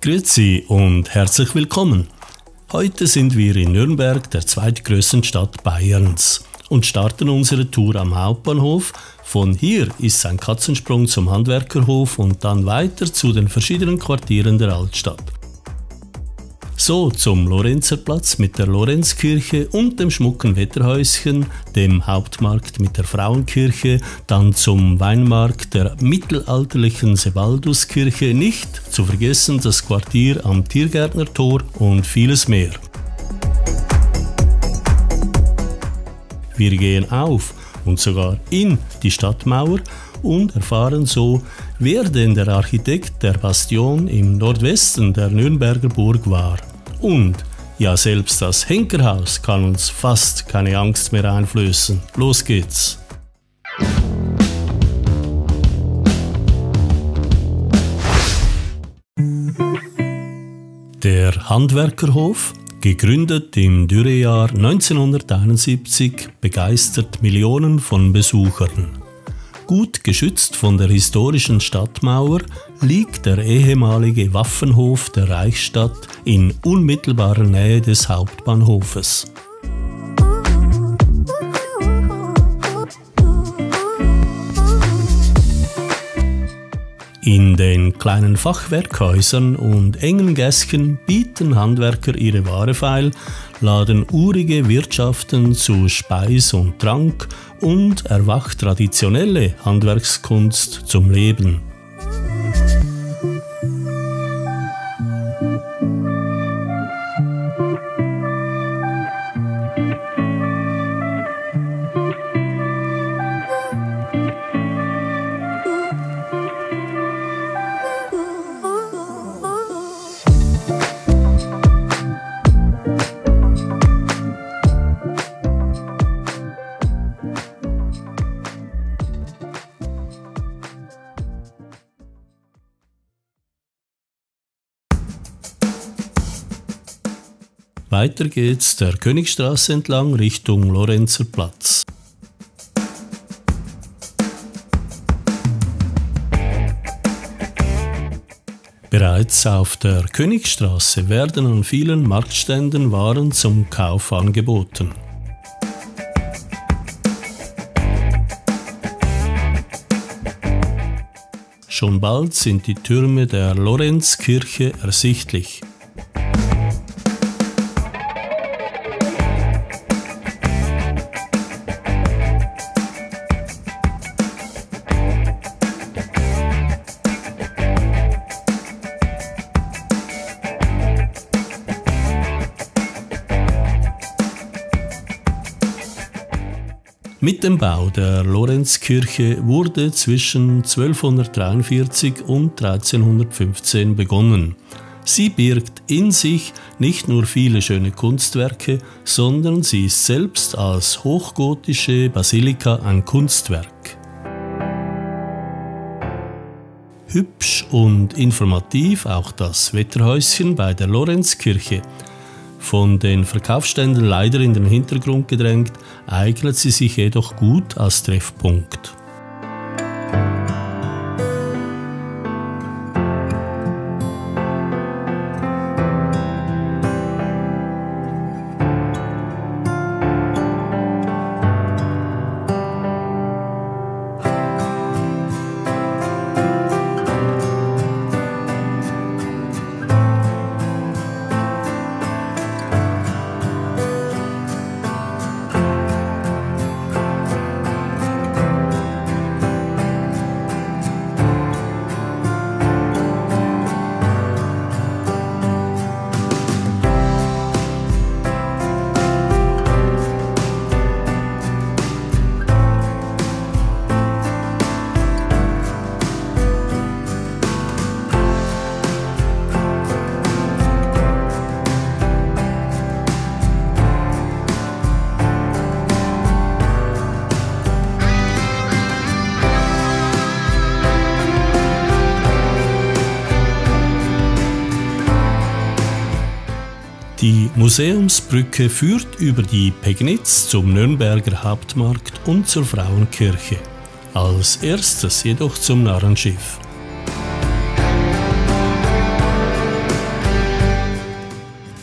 Grüezi und herzlich willkommen. Heute sind wir in Nürnberg, der zweitgrößten Stadt Bayerns, und starten unsere Tour am Hauptbahnhof. Von hier ist ein Katzensprung zum Handwerkerhof und dann weiter zu den verschiedenen Quartieren der Altstadt. So zum Lorenzerplatz mit der Lorenzkirche und dem schmucken Wetterhäuschen, dem Hauptmarkt mit der Frauenkirche, dann zum Weinmarkt der mittelalterlichen Sebalduskirche, nicht zu vergessen das Quartier am Tiergärtnertor und vieles mehr. Wir gehen auf und sogar in die Stadtmauer und erfahren so, wer denn der Architekt der Bastion im Nordwesten der Nürnberger Burg war. Und ja, selbst das Henkerhaus kann uns fast keine Angst mehr einflößen. Los geht's! Der Handwerkerhof, gegründet im Dürrejahr 1971, begeistert Millionen von Besuchern. Gut geschützt von der historischen Stadtmauer liegt der ehemalige Waffenhof der Reichsstadt in unmittelbarer Nähe des Hauptbahnhofes. In den kleinen Fachwerkhäusern und engen Gässchen bieten Handwerker ihre Ware feil, laden urige Wirtschaften zu Speis und Trank und erwacht traditionelle Handwerkskunst zum Leben. Weiter geht's der Königstraße entlang Richtung Lorenzerplatz. Bereits auf der Königstraße werden an vielen Marktständen Waren zum Kauf angeboten. Schon bald sind die Türme der Lorenzkirche ersichtlich. Mit dem Bau der Lorenzkirche wurde zwischen 1243 und 1315 begonnen. Sie birgt in sich nicht nur viele schöne Kunstwerke, sondern sie ist selbst als hochgotische Basilika ein Kunstwerk. Hübsch und informativ auch das Wetterhäuschen bei der Lorenzkirche. Von den Verkaufsständen leider in den Hintergrund gedrängt, eignet sie sich jedoch gut als Treffpunkt. Die Museumsbrücke führt über die Pegnitz zum Nürnberger Hauptmarkt und zur Frauenkirche, als erstes jedoch zum Narrenschiff.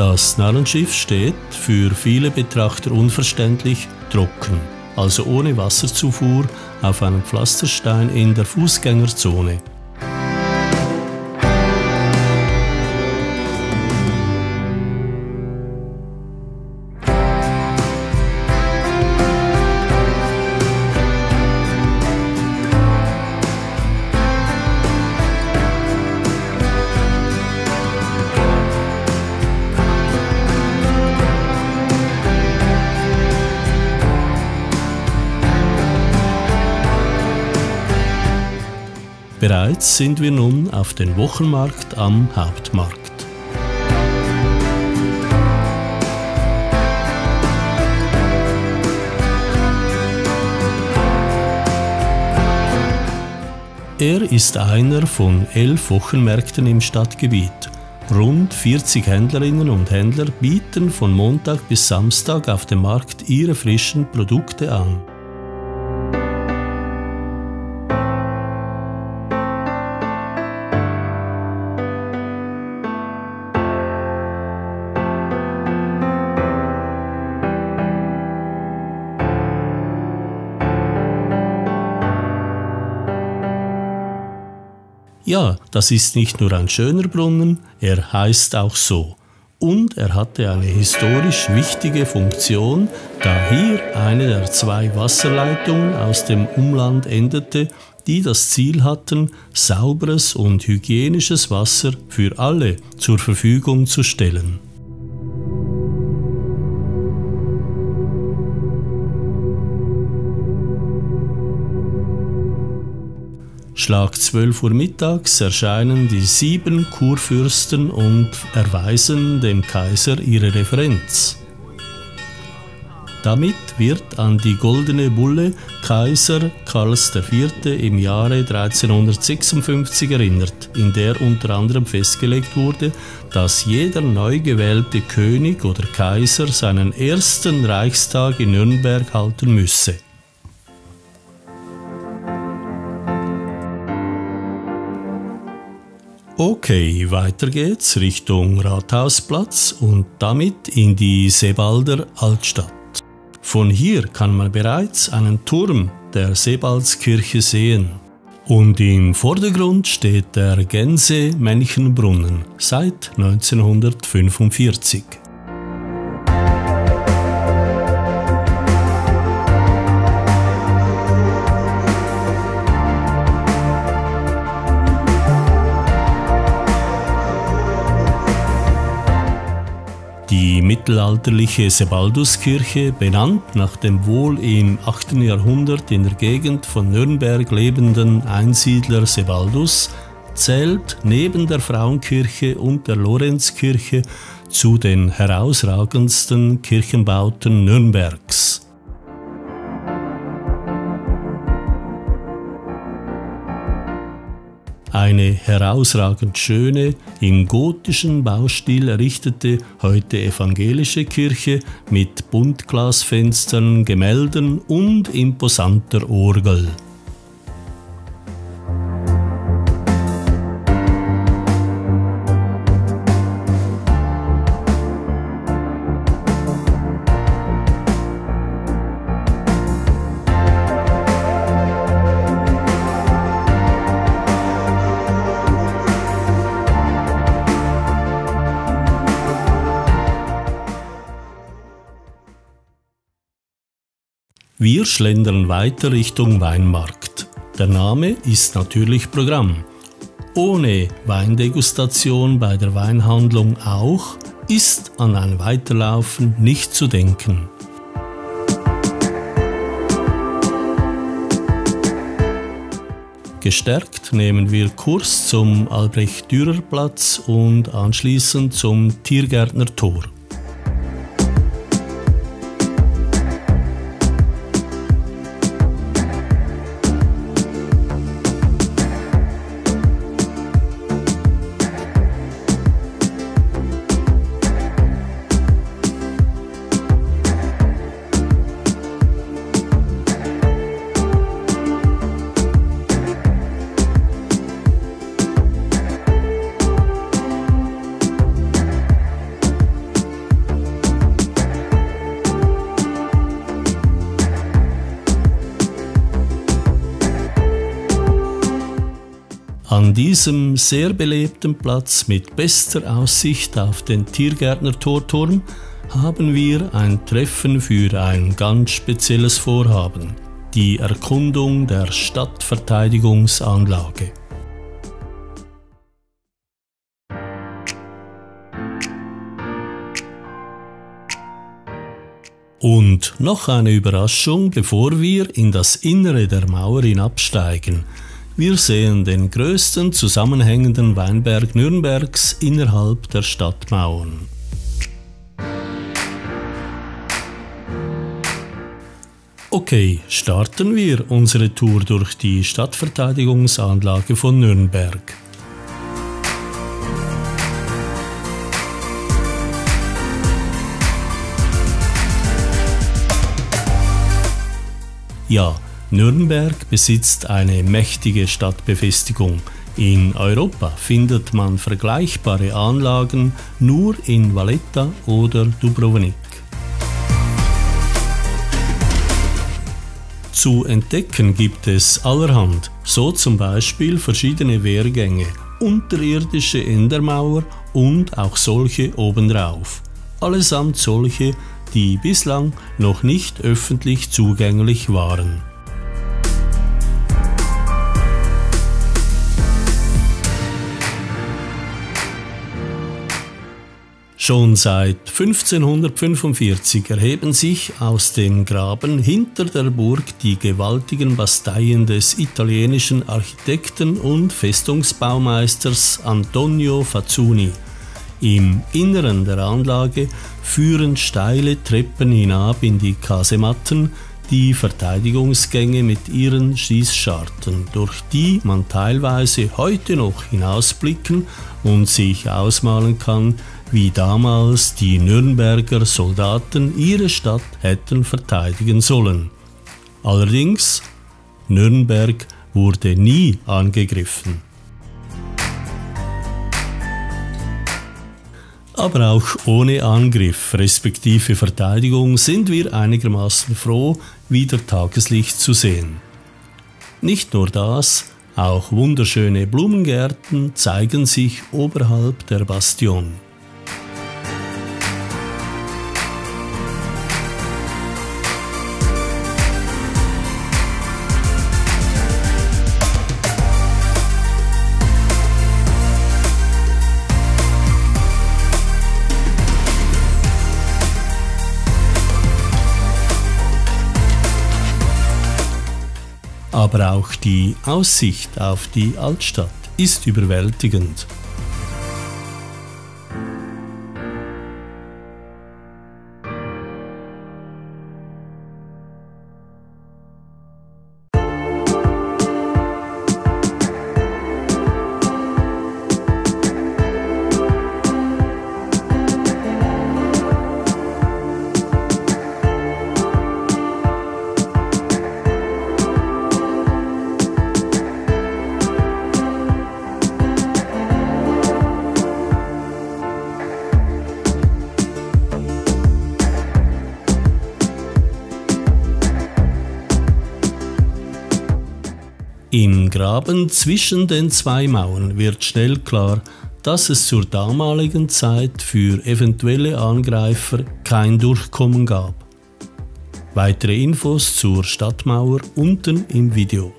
Das Narrenschiff steht, für viele Betrachter unverständlich, trocken, also ohne Wasserzufuhr, auf einem Pflasterstein in der Fußgängerzone. Bereits sind wir nun auf den Wochenmarkt am Hauptmarkt. Er ist einer von 11 Wochenmärkten im Stadtgebiet. Rund 40 Händlerinnen und Händler bieten von Montag bis Samstag auf dem Markt ihre frischen Produkte an. Ja, das ist nicht nur ein schöner Brunnen, er heißt auch so. Und er hatte eine historisch wichtige Funktion, da hier eine der 2 Wasserleitungen aus dem Umland endete, die das Ziel hatten, sauberes und hygienisches Wasser für alle zur Verfügung zu stellen. Schlag 12 Uhr mittags erscheinen die 7 Kurfürsten und erweisen dem Kaiser ihre Reverenz. Damit wird an die Goldene Bulle Kaiser Karls IV. Im Jahre 1356 erinnert, in der unter anderem festgelegt wurde, dass jeder neu gewählte König oder Kaiser seinen ersten Reichstag in Nürnberg halten müsse. Okay, weiter geht's Richtung Rathausplatz und damit in die Sebalder Altstadt. Von hier kann man bereits einen Turm der Sebalduskirche sehen. Und im Vordergrund steht der Gänse-Männchenbrunnen seit 1945. Die mittelalterliche Sebalduskirche, benannt nach dem wohl im 8. Jahrhundert in der Gegend von Nürnberg lebenden Einsiedler Sebaldus, zählt neben der Frauenkirche und der Lorenzkirche zu den herausragendsten Kirchenbauten Nürnbergs. Eine herausragend schöne, im gotischen Baustil errichtete, heute evangelische Kirche mit Buntglasfenstern, Gemälden und imposanter Orgel. Wir schlendern weiter Richtung Weinmarkt. Der Name ist natürlich Programm. Ohne Weindegustation bei der Weinhandlung auch ist an ein Weiterlaufen nicht zu denken. Gestärkt nehmen wir Kurs zum Albrecht-Dürer-Platz und anschließend zum Tiergärtnertor. An diesem sehr belebten Platz mit bester Aussicht auf den Tiergärtner-Torturm haben wir ein Treffen für ein ganz spezielles Vorhaben, die Erkundung der Stadtverteidigungsanlage. Und noch eine Überraschung, bevor wir in das Innere der Mauer hinabsteigen. Wir sehen den größten zusammenhängenden Weinberg Nürnbergs innerhalb der Stadtmauern. Okay, starten wir unsere Tour durch die Stadtverteidigungsanlage von Nürnberg. Ja, Nürnberg besitzt eine mächtige Stadtbefestigung. In Europa findet man vergleichbare Anlagen nur in Valletta oder Dubrovnik. Zu entdecken gibt es allerhand, so zum Beispiel verschiedene Wehrgänge, unterirdische in der Mauer und auch solche obendrauf. Allesamt solche, die bislang noch nicht öffentlich zugänglich waren. Schon seit 1545 erheben sich aus dem Graben hinter der Burg die gewaltigen Basteien des italienischen Architekten und Festungsbaumeisters Antonio Fazzuni. Im Inneren der Anlage führen steile Treppen hinab in die Kasematten, die Verteidigungsgänge mit ihren Schießscharten, durch die man teilweise heute noch hinausblicken und sich ausmalen kann, wie damals die Nürnberger Soldaten ihre Stadt hätten verteidigen sollen. Allerdings, Nürnberg wurde nie angegriffen. Aber auch ohne Angriff respektive Verteidigung sind wir einigermaßen froh, wieder Tageslicht zu sehen. Nicht nur das, auch wunderschöne Blumengärten zeigen sich oberhalb der Bastion. Aber auch die Aussicht auf die Altstadt ist überwältigend. Im Graben zwischen den zwei Mauern wird schnell klar, dass es zur damaligen Zeit für eventuelle Angreifer kein Durchkommen gab. Weitere Infos zur Stadtmauer unten im Video.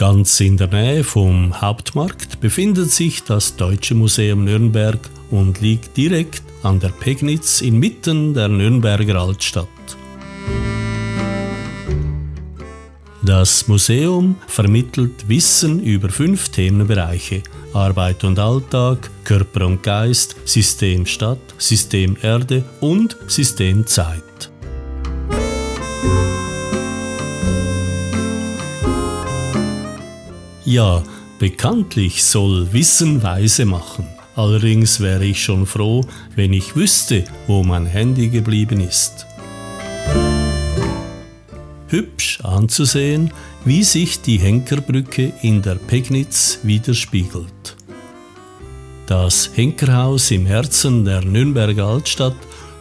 Ganz in der Nähe vom Hauptmarkt befindet sich das Deutsche Museum Nürnberg und liegt direkt an der Pegnitz inmitten der Nürnberger Altstadt. Das Museum vermittelt Wissen über 5 Themenbereiche: Arbeit und Alltag, Körper und Geist, System Stadt, System Erde und System Zeit. Ja, bekanntlich soll Wissen weise machen. Allerdings wäre ich schon froh, wenn ich wüsste, wo mein Handy geblieben ist. Hübsch anzusehen, wie sich die Henkerbrücke in der Pegnitz widerspiegelt. Das Henkerhaus im Herzen der Nürnberger Altstadt,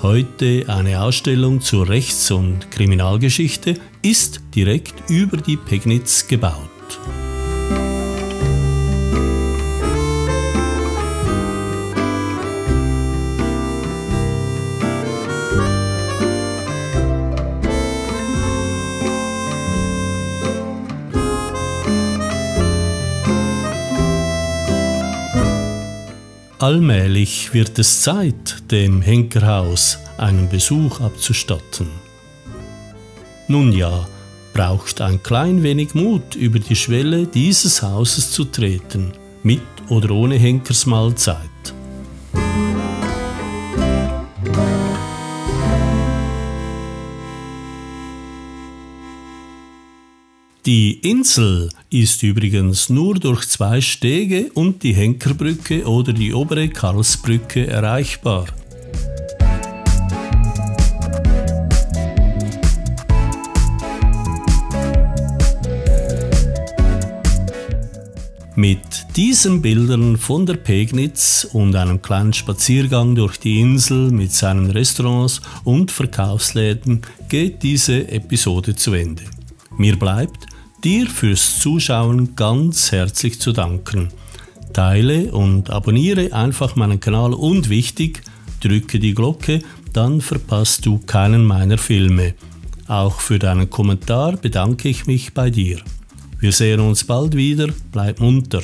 heute eine Ausstellung zur Rechts- und Kriminalgeschichte, ist direkt über die Pegnitz gebaut. Allmählich wird es Zeit, dem Henkerhaus einen Besuch abzustatten. Nun ja, braucht ein klein wenig Mut, über die Schwelle dieses Hauses zu treten, mit oder ohne Henkersmahlzeit. Die Insel ist übrigens nur durch 2 Stege und die Henkerbrücke oder die obere Karlsbrücke erreichbar. Mit diesen Bildern von der Pegnitz und einem kleinen Spaziergang durch die Insel mit seinen Restaurants und Verkaufsläden geht diese Episode zu Ende. Mir bleibt, dir fürs Zuschauen ganz herzlich zu danken. Teile und abonniere einfach meinen Kanal und wichtig, drücke die Glocke, dann verpasst du keinen meiner Filme. Auch für deinen Kommentar bedanke ich mich bei dir. Wir sehen uns bald wieder, bleib munter.